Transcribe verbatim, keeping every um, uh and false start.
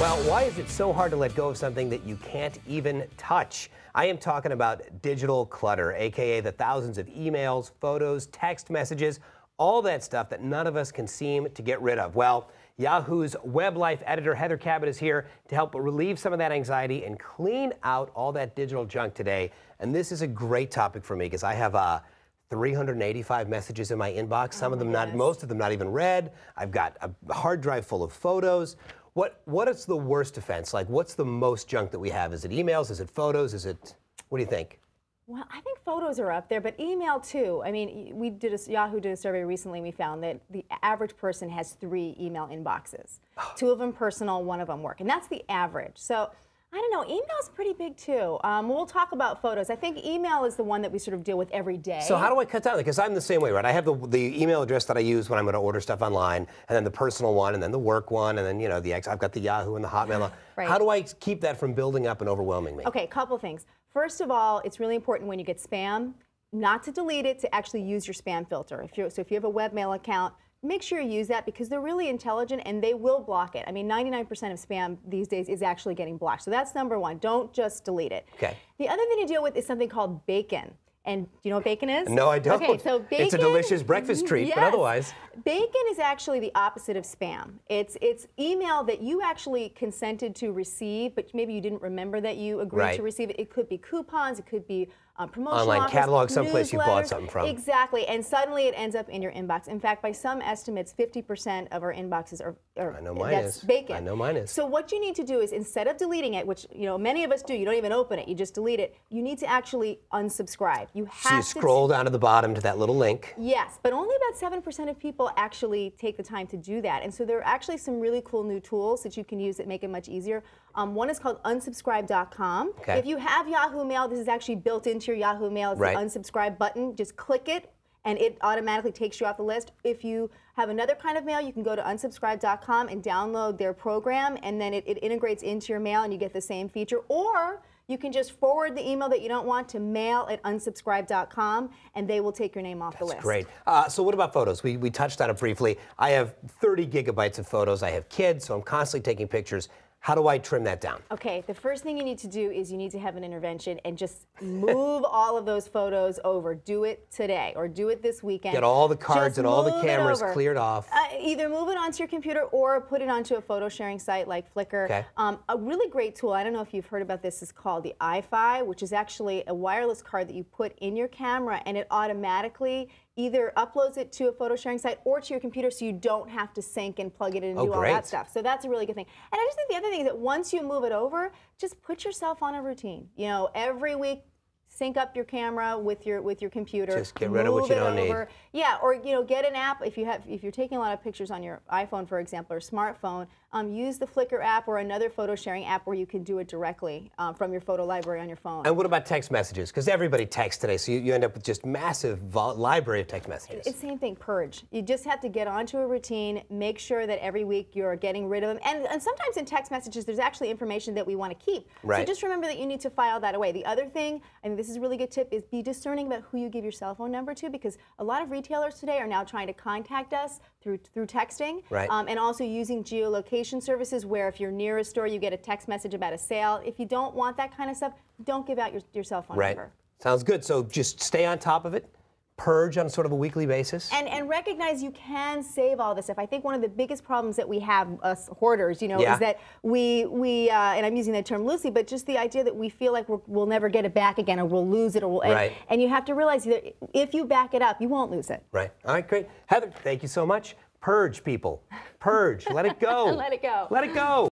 Well, why is it so hard to let go of something that you can't even touch? I am talking about digital clutter, aka the thousands of emails, photos, text messages, all that stuff that none of us can seem to get rid of. Well, Yahoo's Web Life editor Heather Cabot is here to help relieve some of that anxiety and clean out all that digital junk today. And this is a great topic for me because I have uh, three hundred eighty-five messages in my inbox, some oh my of them goodness. not, most of them not even read. I've got a hard drive full of photos. What, what is the worst offense? Like, what's the most junk that we have? Is it emails? Is it photos? Is it, what do you think? Well, I think photos are up there, but email too. I mean, we did a, Yahoo did a survey recently, and we found that the average person has three email inboxes. Two of them personal, one of them work, and that's the average. So, I don't know, email's pretty big too. Um, we'll talk about photos. I think email is the one that we sort of deal with every day. So how do I cut down? Because I'm the same way, right? I have the, the email address that I use when I'm gonna order stuff online, and then the personal one, and then the work one, and then, you know, the ex, I've got the Yahoo and the Hotmail. Right. How do I keep that from building up and overwhelming me? Okay, a couple things. First of all, it's really important when you get spam, not to delete it, to actually use your spam filter. If you're, so if you have a webmail account, make sure you use that because they're really intelligent and they will block it. I mean, ninety-nine percent of spam these days is actually getting blocked. So that's number one. Don't just delete it. Okay. The other thing to deal with is something called bacon. And do you know what bacon is? No, I don't. Okay, so bacon, it's a delicious breakfast treat, yes. But otherwise. Bacon is actually the opposite of spam. It's it's email that you actually consented to receive, but maybe you didn't remember that you agreed right. to receive it. It could be coupons, it could be uh, promotion online offers, catalog, someplace you bought something from. Exactly, and suddenly it ends up in your inbox. In fact, by some estimates, fifty percent of our inboxes are, are I know mine that's is. bacon. I know mine is. So what you need to do is, instead of deleting it, which you know many of us do, you don't even open it, you just delete it. You need to actually unsubscribe. You have so you to scroll down to the bottom to that little link. Yes, but only about seven percent of people actually take the time to do that. And so there are actually some really cool new tools that you can use that make it much easier. Um, one is called unsubscribe dot com. Okay. If you have Yahoo Mail, this is actually built into your Yahoo Mail. It's right. the unsubscribe button. Just click it and it automatically takes you off the list. If you have another kind of mail, you can go to unsubscribe dot com and download their program, and then it, it integrates into your mail and you get the same feature. Or you can just forward the email that you don't want to mail at unsubscribe dot com, and they will take your name off That's the list. That's great. Uh, so what about photos? We, we touched on it briefly. I have thirty gigabytes of photos. I have kids, so I'm constantly taking pictures. How do I trim that down? Okay, the first thing you need to do is you need to have an intervention and just move all of those photos over. Do it today or do it this weekend. Get all the cards just and all the cameras cleared off. Uh, either move it onto your computer or put it onto a photo sharing site like Flickr. Okay. Um, a really great tool, I don't know if you've heard about this, is called the iFi, which is actually a wireless card that you put in your camera and it automatically either uploads it to a photo sharing site or to your computer so you don't have to sync and plug it in and oh, do all great. that stuff. So that's a really good thing. And I just think the other thing is that once you move it over, just put yourself on a routine. You know, every week, sync up your camera with your with your computer. Just get rid of what you don't need. Yeah, or you know, get an app if you have if you're taking a lot of pictures on your iPhone, for example, or smartphone. Um, use the Flickr app or another photo sharing app where you can do it directly um, from your photo library on your phone. And what about text messages? Because everybody texts today, so you, you end up with just massive vol library of text messages. It's the same thing. Purge. You just have to get onto a routine. Make sure that every week you're getting rid of them. And and sometimes in text messages, there's actually information that we want to keep. Right. So just remember that you need to file that away. The other thing, and this is a really good tip, is be discerning about who you give your cell phone number to, because a lot of retailers today are now trying to contact us through through texting, right. um, and also using geolocation services where if you're near a store, you get a text message about a sale. If you don't want that kind of stuff, don't give out your, your cell phone right. number. Sounds good. So just stay on top of it. Purge on sort of a weekly basis. And and recognize you can save all this stuff. I think one of the biggest problems that we have, us hoarders, you know, yeah. is that we, we uh, and I'm using that term loosely, but just the idea that we feel like we're, we'll never get it back again, or we'll lose it, or we'll, right. and, and you have to realize that if you back it up, you won't lose it. Right. All right, great. Heather, thank you so much. Purge, people. Purge. Let it go. Let it go. Let it go.